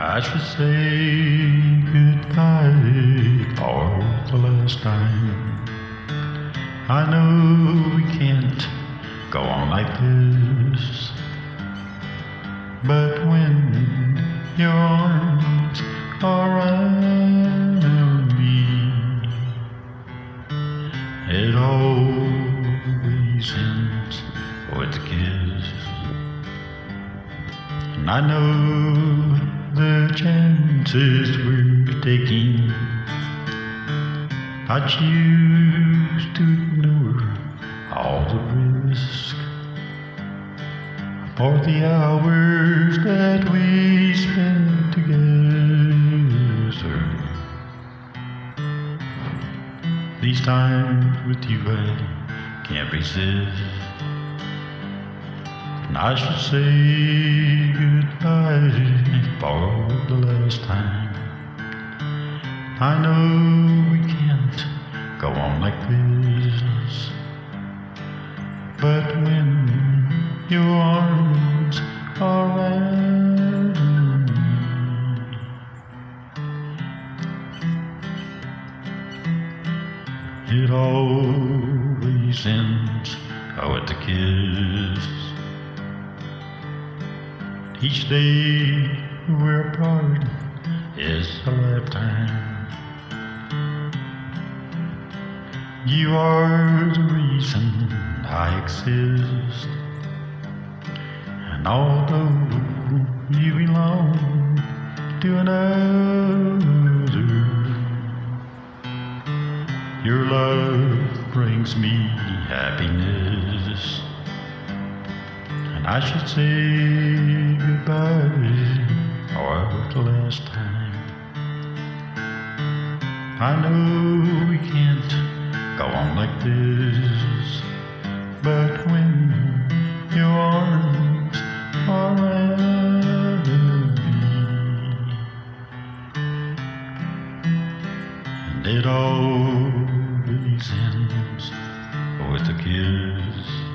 I should say goodbye for the last time. I know we can't go on like this, but when your arms are around me, it always ends with a kiss. And I know the chances we're taking, I choose to ignore all the risk for the hours that we spend together. These times with you I can't resist, and I should say goodbye for the last time. I know we can't go on like this, but when your arms are around me, it always ends with a kiss. Each day we're apart is a lifetime. You are the reason I exist, and although you belong to another, your love brings me happiness. I should say goodbye for the last time. I know we can't go on like this, but when your arms are around me, and it always ends with a kiss.